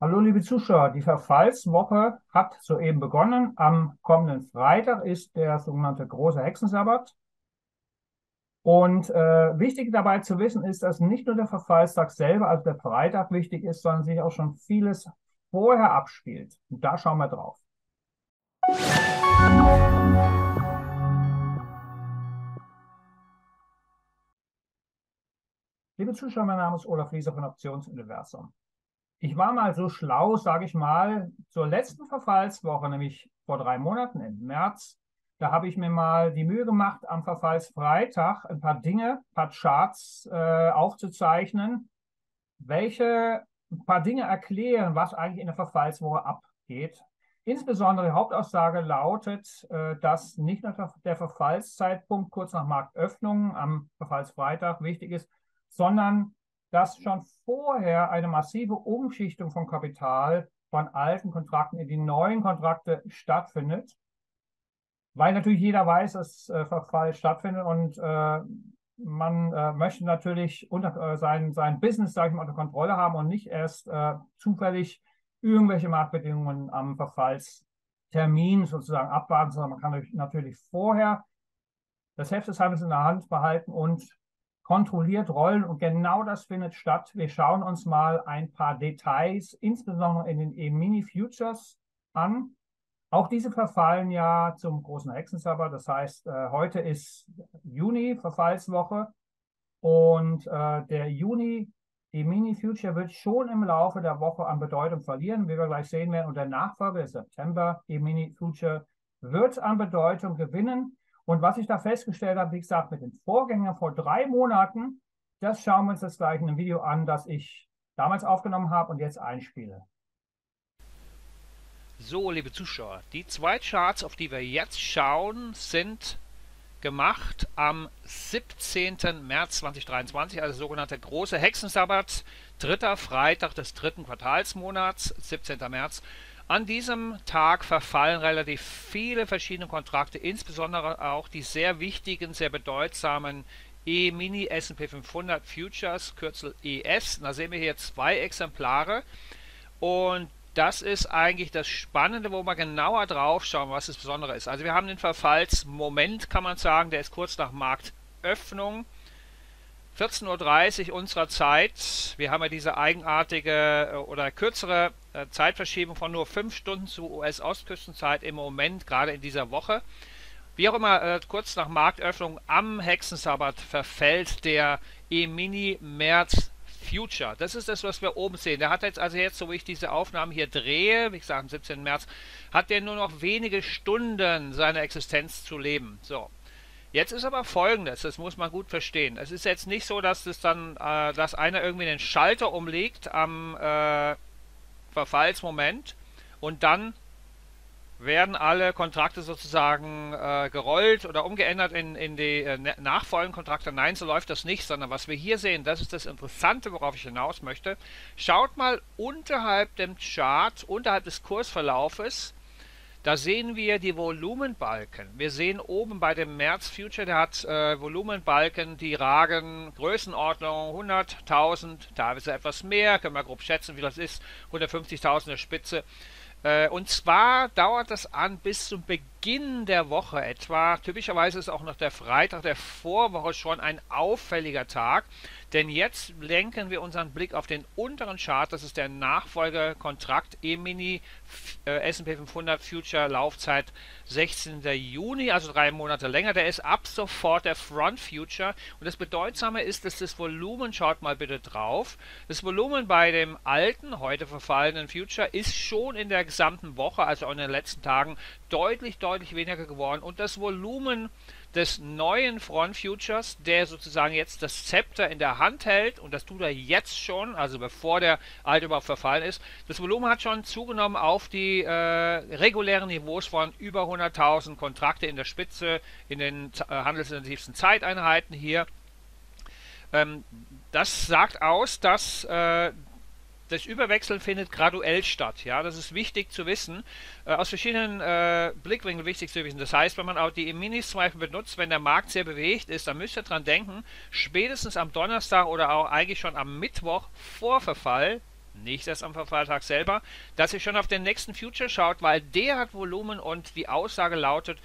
Hallo liebe Zuschauer, die Verfallswoche hat soeben begonnen. Am kommenden Freitag ist der sogenannte große Hexensabbat. Und wichtig dabei zu wissen ist, dass nicht nur der Verfallstag selber, also der Freitag, wichtig ist, sondern sich auch schon vieles vorher abspielt. Und da schauen wir drauf. Liebe Zuschauer, mein Name ist Olaf Rieser von Optionsuniversum. Ich war mal so schlau, sage ich mal, zur letzten Verfallswoche, nämlich vor 3 Monaten im März, da habe ich mir mal die Mühe gemacht, am Verfallsfreitag ein paar Dinge, ein paar Charts aufzuzeichnen, welche ein paar Dinge erklären, was eigentlich in der Verfallswoche abgeht. Insbesondere die Hauptaussage lautet, dass nicht nur der Verfallszeitpunkt kurz nach Marktöffnung am Verfallsfreitag wichtig ist, sondern dass schon vorher eine massive Umschichtung von Kapital von alten Kontrakten in die neuen Kontrakte stattfindet, weil natürlich jeder weiß, dass Verfall stattfindet und man möchte natürlich sein Business, sage ich mal, unter Kontrolle haben und nicht erst zufällig irgendwelche Marktbedingungen am Verfallstermin sozusagen abwarten, sondern man kann natürlich vorher das Heft des Handels in der Hand behalten und kontrolliert rollen, und genau das findet statt. Wir schauen uns mal ein paar Details, insbesondere in den E-mini Futures, an. Auch diese verfallen ja zum großen Hexensabbat. Das heißt, heute ist Juni, Verfallswoche, und der Juni E-mini Future wird schon im Laufe der Woche an Bedeutung verlieren, wie wir gleich sehen werden. Und der Nachfolger, der September E-mini Future, wird an Bedeutung gewinnen. Und was ich da festgestellt habe, wie gesagt, mit den Vorgängern vor 3 Monaten, das schauen wir uns das gleich in einem Video an, das ich damals aufgenommen habe und jetzt einspiele. So, liebe Zuschauer, die 2 Charts, auf die wir jetzt schauen, sind gemacht am 17. März 2023, also sogenannter große Hexensabbat, dritter Freitag des dritten Quartalsmonats, 17. März. An diesem Tag verfallen relativ viele verschiedene Kontrakte, insbesondere auch die sehr wichtigen, sehr bedeutsamen E-mini S&P 500 Futures, Kürzel ES. Da sehen wir hier 2 Exemplare, und das ist eigentlich das Spannende, wo wir genauer drauf schauen, was das Besondere ist. Also wir haben den Verfallsmoment, kann man sagen, der ist kurz nach Marktöffnung. 14:30 Uhr unserer Zeit. Wir haben ja diese eigenartige oder kürzere Zeitverschiebung von nur 5 Stunden zu US-Ostküstenzeit im Moment, gerade in dieser Woche. Wie auch immer, kurz nach Marktöffnung am Hexensabbat verfällt der E-mini März Future. Das ist das, was wir oben sehen. Der hat jetzt, also jetzt, so wie ich diese Aufnahmen hier drehe, wie gesagt am 17. März, hat der nur noch wenige Stunden seiner Existenz zu leben. So. Jetzt ist aber Folgendes, das muss man gut verstehen. Es ist jetzt nicht so, dass das dann, dass einer irgendwie den Schalter umlegt am Verfallsmoment und dann werden alle Kontrakte sozusagen gerollt oder umgeändert in die nachfolgenden Kontrakte. Nein, so läuft das nicht, sondern was wir hier sehen, das ist das Interessante, worauf ich hinaus möchte. Schaut mal unterhalb dem Chart, unterhalb des Kursverlaufes. Da sehen wir die Volumenbalken. Wir sehen oben bei dem März Future, der hat Volumenbalken, die ragen Größenordnung 100.000, teilweise etwas mehr, können wir grob schätzen, wie das ist, 150.000 der Spitze. Und zwar dauert das an bis zum Beginn der Woche etwa. Typischerweise ist auch noch der Freitag der Vorwoche schon ein auffälliger Tag, denn jetzt lenken wir unseren Blick auf den unteren Chart. Das ist der Nachfolgekontrakt E-mini S&P 500 Future, Laufzeit 16. Juni, also 3 Monate länger. Der ist ab sofort der Front Future, und das Bedeutsame ist, dass das Volumen, schaut mal bitte drauf, das Volumen bei dem alten, heute verfallenen Future ist schon in der gesamten Woche, also auch in den letzten Tagen, deutlich weniger geworden, und das Volumen des neuen Front Futures, der sozusagen jetzt das Zepter in der Hand hält, und das tut er jetzt schon, also bevor der alte überhaupt verfallen ist, das Volumen hat schon zugenommen auf die regulären Niveaus von über 100.000 Kontrakte in der Spitze, in den handelsintensivsten Zeiteinheiten hier. Das sagt aus, dass das Überwechseln findet graduell statt. Ja, das ist wichtig zu wissen, aus verschiedenen Blickwinkeln wichtig zu wissen. Das heißt, wenn man auch die E-minis zum Beispiel benutzt, wenn der Markt sehr bewegt ist, dann müsst ihr dran denken, spätestens am Donnerstag oder auch eigentlich schon am Mittwoch vor Verfall, nicht erst am Verfalltag selber, dass ihr schon auf den nächsten Future schaut, weil der hat Volumen und die Aussage lautet,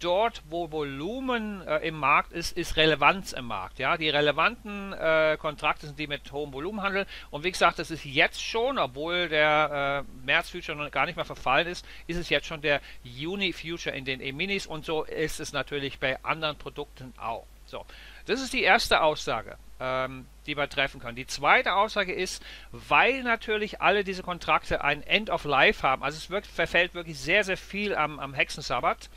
dort wo Volumen im Markt ist, ist Relevanz im Markt. Ja? Die relevanten Kontrakte sind die mit hohem Volumenhandel und wie gesagt, das ist jetzt schon, obwohl der März-Future noch gar nicht mehr verfallen ist, ist es jetzt schon der Juni-Future in den E-minis und so ist es natürlich bei anderen Produkten auch. So, das ist die erste Aussage, die wir treffen können. Die zweite Aussage ist, weil natürlich alle diese Kontrakte ein End of Life haben, also es verfällt wirklich sehr, sehr viel am Hexensabbat,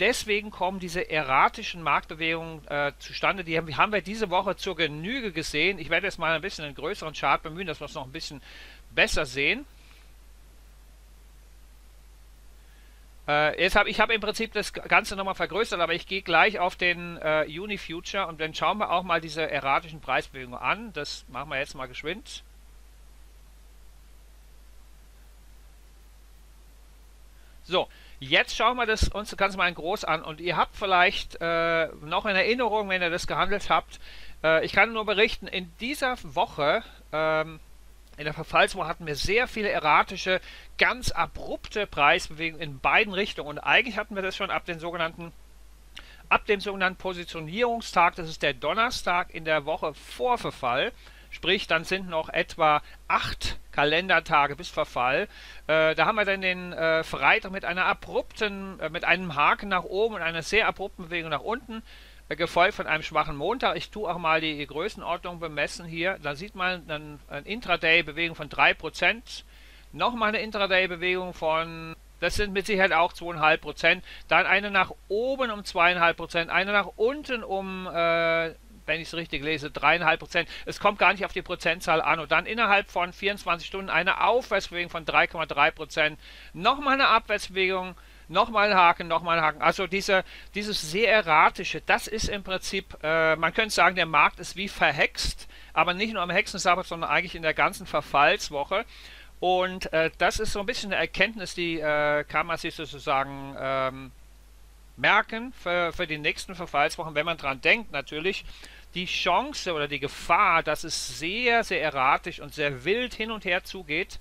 deswegen kommen diese erratischen Marktbewegungen zustande. Die haben wir diese Woche zur Genüge gesehen. Ich werde jetzt mal ein bisschen einen größeren Chart bemühen, dass wir es noch ein bisschen besser sehen. Ich habe im Prinzip das Ganze nochmal vergrößert, aber ich gehe gleich auf den Juni Future und dann schauen wir auch mal diese erratischen Preisbewegungen an. Das machen wir jetzt mal geschwind. So, jetzt schauen wir uns das Ganze mal in groß an und ihr habt vielleicht noch in Erinnerung, wenn ihr das gehandelt habt, ich kann nur berichten, in dieser Woche, in der Verfallswoche hatten wir sehr viele erratische, ganz abrupte Preisbewegungen in beiden Richtungen und eigentlich hatten wir das schon ab dem sogenannten Positionierungstag, das ist der Donnerstag in der Woche vor Verfall, sprich dann sind noch etwa 8 Kalendertage bis Verfall. Da haben wir dann den Freitag mit einer abrupten, mit einem Haken nach oben und einer sehr abrupten Bewegung nach unten, gefolgt von einem schwachen Montag. Ich tue auch mal die Größenordnung bemessen hier. Da sieht man eine Intraday-Bewegung von 3%, nochmal eine Intraday-Bewegung von, das sind mit Sicherheit auch 2,5%, dann eine nach oben um 2,5%, eine nach unten um wenn ich es richtig lese, 3,5%. Es kommt gar nicht auf die Prozentzahl an. Und dann innerhalb von 24 Stunden eine Aufwärtsbewegung von 3,3%. Nochmal eine Abwärtsbewegung, nochmal ein Haken, nochmal ein Haken. Also dieses sehr erratische, das ist im Prinzip, man könnte sagen, der Markt ist wie verhext, aber nicht nur am Hexensabbat, sondern eigentlich in der ganzen Verfallswoche. Und das ist so ein bisschen eine Erkenntnis, die kann man sich sozusagen merken für die nächsten Verfallswochen, wenn man dran denkt natürlich, die Chance oder die Gefahr, dass es sehr, sehr erratisch und sehr wild hin und her zugeht,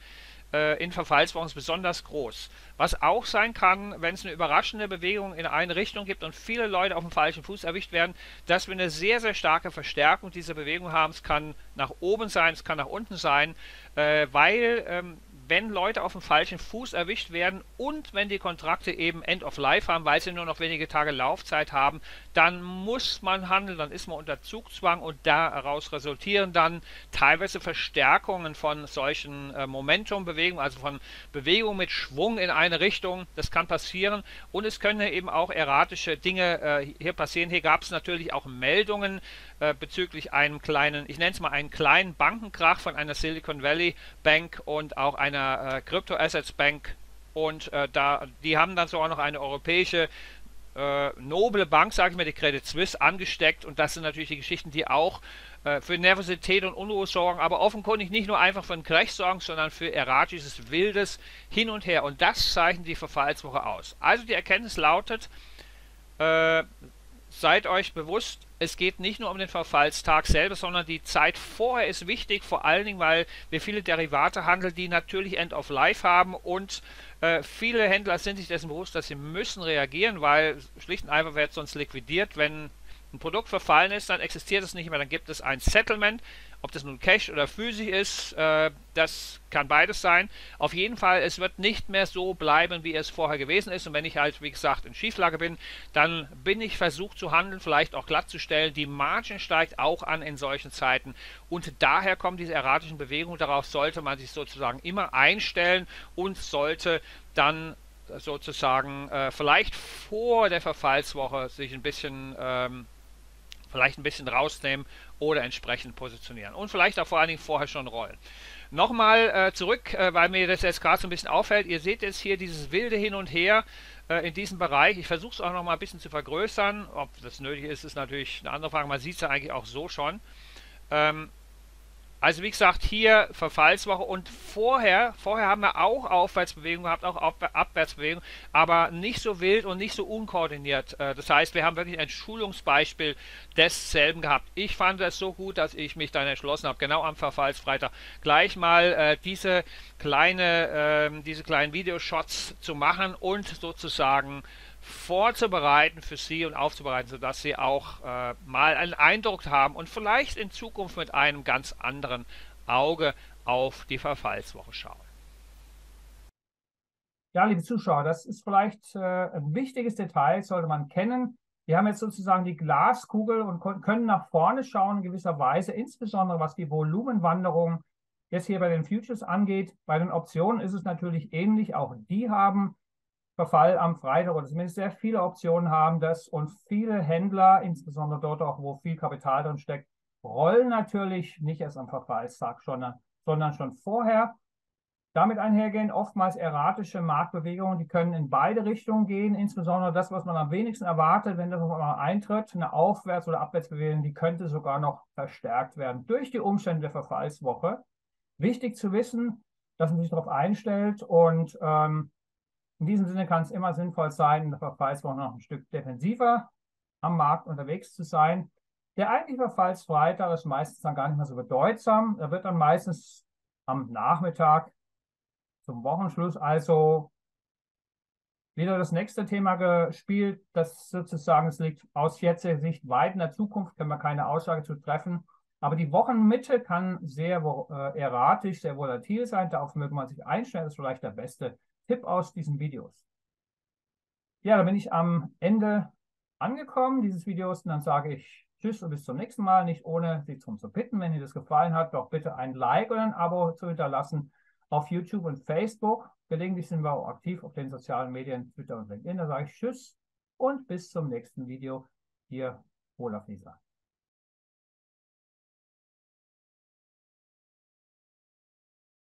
in Verfallswochen ist besonders groß. Was auch sein kann, wenn es eine überraschende Bewegung in eine Richtung gibt und viele Leute auf dem falschen Fuß erwischt werden, dass wir eine sehr, sehr starke Verstärkung dieser Bewegung haben. Es kann nach oben sein, es kann nach unten sein, weil wenn Leute auf dem falschen Fuß erwischt werden und wenn die Kontrakte eben End of Life haben, weil sie nur noch wenige Tage Laufzeit haben, dann muss man handeln, dann ist man unter Zugzwang und daraus resultieren dann teilweise Verstärkungen von solchen Momentum-Bewegungen, also von Bewegungen mit Schwung in eine Richtung, das kann passieren und es können eben auch erratische Dinge hier passieren. Hier gab es natürlich auch Meldungen bezüglich einem kleinen, ich nenne es mal einen kleinen Bankenkrach von einer Silicon Valley Bank und auch einer Crypto Assets Bank und die haben dann sogar noch eine europäische noble Bank, sage ich mal, die Credit Suisse angesteckt und das sind natürlich die Geschichten, die auch für Nervosität und Unruhe sorgen, aber offenkundig nicht nur einfach für einen Crash sorgen, sondern für erratisches, wildes Hin und Her und das zeichnet die Verfallswoche aus. Also die Erkenntnis lautet, seid euch bewusst, es geht nicht nur um den Verfallstag selber, sondern die Zeit vorher ist wichtig, vor allen Dingen, weil wir viele Derivate handeln, die natürlich End of Life haben und viele Händler sind sich dessen bewusst, dass sie müssen reagieren, weil schlicht und einfach wird sonst liquidiert. Wenn ein Produkt verfallen ist, dann existiert es nicht mehr, dann gibt es ein Settlement, ob das nun Cash oder physisch ist, das kann beides sein. Auf jeden Fall, es wird nicht mehr so bleiben, wie es vorher gewesen ist. Und wenn ich halt, wie gesagt, in Schieflage bin, dann bin ich versucht zu handeln, vielleicht auch glatt zu stellen. Die Margin steigt auch an in solchen Zeiten. Und daher kommen diese erratischen Bewegungen. Darauf sollte man sich sozusagen immer einstellen und sollte dann sozusagen vielleicht vor der Verfallswoche sich ein bisschen vielleicht ein bisschen rausnehmen oder entsprechend positionieren. Und vielleicht auch vor allen Dingen vorher schon rollen. Nochmal zurück, weil mir das jetzt gerade so ein bisschen auffällt. Ihr seht jetzt hier dieses wilde Hin und Her in diesem Bereich. Ich versuche es auch nochmal ein bisschen zu vergrößern. Ob das nötig ist, ist natürlich eine andere Frage. Man sieht es ja eigentlich auch so schon. Also wie gesagt, hier Verfallswoche und vorher haben wir auch Aufwärtsbewegung gehabt, auch Abwärtsbewegung, aber nicht so wild und nicht so unkoordiniert. Das heißt, wir haben wirklich ein Schulungsbeispiel desselben gehabt. Ich fand das so gut, dass ich mich dann entschlossen habe, genau am Verfallsfreitag gleich mal diese kleinen Videoshots zu machen und sozusagen vorzubereiten für Sie und aufzubereiten, sodass Sie auch mal einen Eindruck haben und vielleicht in Zukunft mit einem ganz anderen Auge auf die Verfallswoche schauen. Ja, liebe Zuschauer, das ist vielleicht ein wichtiges Detail, sollte man kennen. Wir haben jetzt sozusagen die Glaskugel und können nach vorne schauen in gewisser Weise, insbesondere was die Volumenwanderung jetzt hier bei den Futures angeht. Bei den Optionen ist es natürlich ähnlich, auch die haben Verfall am Freitag oder zumindest sehr viele Optionen haben das und viele Händler, insbesondere dort auch, wo viel Kapital drin steckt, rollen natürlich nicht erst am Verfallstag, sondern schon vorher. Damit einhergehen oftmals erratische Marktbewegungen, die können in beide Richtungen gehen, insbesondere das, was man am wenigsten erwartet, wenn das mal eintritt, eine Aufwärts- oder Abwärtsbewegung, die könnte sogar noch verstärkt werden durch die Umstände der Verfallswoche. Wichtig zu wissen, dass man sich darauf einstellt und in diesem Sinne kann es immer sinnvoll sein, in der Verfallswoche noch ein Stück defensiver am Markt unterwegs zu sein. Der eigentliche Verfallsfreitag ist meistens dann gar nicht mehr so bedeutsam. Er wird dann meistens am Nachmittag zum Wochenschluss also wieder das nächste Thema gespielt, das sozusagen, es liegt aus jetziger Sicht weit in der Zukunft, können wir keine Aussage zu treffen. Aber die Wochenmitte kann sehr erratisch, sehr volatil sein. Darauf möge man sich einstellen, das ist vielleicht der beste Tipp aus diesen Videos. Ja, da bin ich am Ende angekommen dieses Videos und dann sage ich tschüss und bis zum nächsten Mal. Nicht ohne Sie darum zu bitten, wenn Ihnen das gefallen hat, doch bitte ein Like oder ein Abo zu hinterlassen auf YouTube und Facebook. Gelegentlich sind wir auch aktiv auf den sozialen Medien, Twitter und LinkedIn. Da sage ich tschüss und bis zum nächsten Video. Ihr Olaf Rieser.